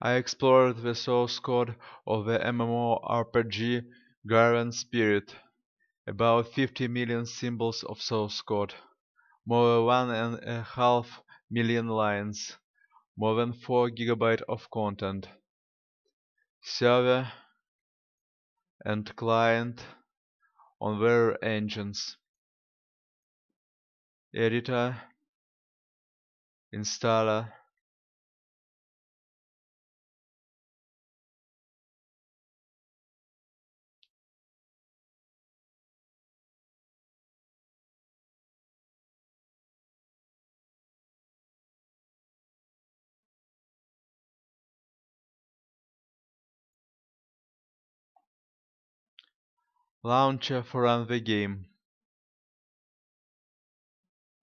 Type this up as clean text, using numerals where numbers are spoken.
I explored the source code of the MMORPG GraveYard Ran Spirit, about 50 million symbols of source code, more than 1.5 million lines, more than 4 GB of content. Server and client on their engines. Editor, installer, launcher for run the game.